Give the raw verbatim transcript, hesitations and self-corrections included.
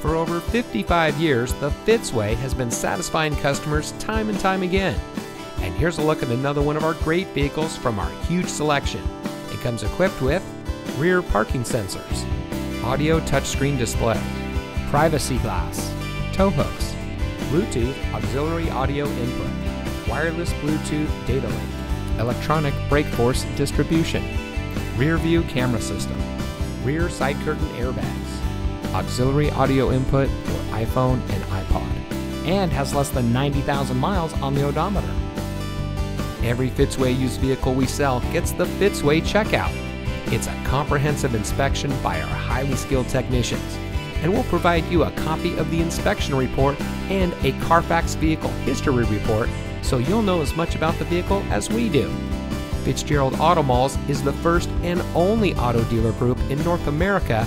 For over fifty-five years, the Fitz way has been satisfying customers time and time again. And here's a look at another one of our great vehicles from our huge selection. It comes equipped with rear parking sensors, audio touchscreen display, privacy glass, tow hooks, Bluetooth auxiliary audio input, wireless Bluetooth data link, electronic brake force distribution, rear view camera system, rear side curtain airbags, auxiliary audio input for iPhone and iPod, and has less than ninety thousand miles on the odometer. Every Fitzway used vehicle we sell gets the Fitzway checkout. It's a comprehensive inspection by our highly skilled technicians, and we'll provide you a copy of the inspection report and a Carfax vehicle history report, so you'll know as much about the vehicle as we do. Fitzgerald Auto Malls is the first and only auto dealer group in North America